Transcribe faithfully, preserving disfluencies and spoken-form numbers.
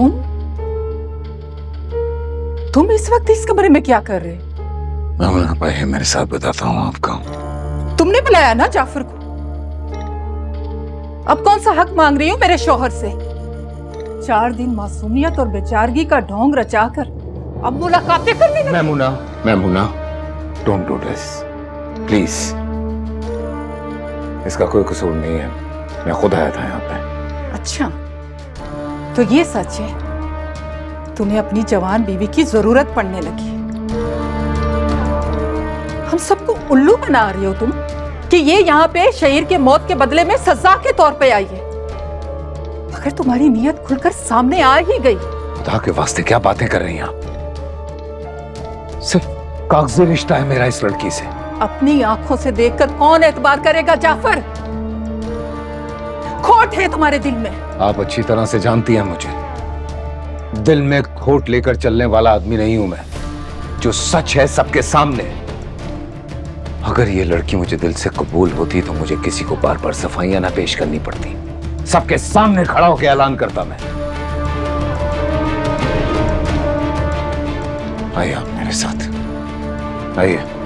तुम तुम इस वक्त इस कमरे में क्या कर रहे? मैं भाई मेरे साथ बताता हूँ आपको। तुमने बुलाया ना जाफर को? अब कौन सा हक मांग रही हूँ मेरे शोहर से? चार दिन मासूमियत और बेचारगी का ढोंग रचाकर अब मुलाकातें करने लगी। Maimuna, Maimuna, don't do this, please. इसका कोई कसूर नहीं है, मैं खुद आया था यहाँ पे। अच्छा, तो ये सच है, तुम्हें अपनी जवान बीवी की जरूरत पड़ने लगी। हम सबको उल्लू बना रही हो तुम कि ये यहाँ पे शहीद के मौत के बदले में सजा के तौर पे आई है, मगर तुम्हारी नीयत खुलकर सामने आ ही गई। खुदा के वास्ते क्या बातें कर रही हैं आप? सिर्फ कागजी रिश्ता है मेरा इस लड़की से। अपनी आंखों से देखकर कौन एतबार करेगा जाफर? खोट है तुम्हारे दिल में। आप अच्छी तरह से जानती हैं मुझे, दिल में खोट लेकर चलने वाला आदमी नहीं हूं मैं। जो सच है सबके सामने। अगर ये लड़की मुझे दिल से कबूल होती तो मुझे किसी को बार बार सफाइयां ना पेश करनी पड़ती। सबके सामने खड़ा होकर ऐलान करता मैं। आइए आप मेरे साथ, आइए।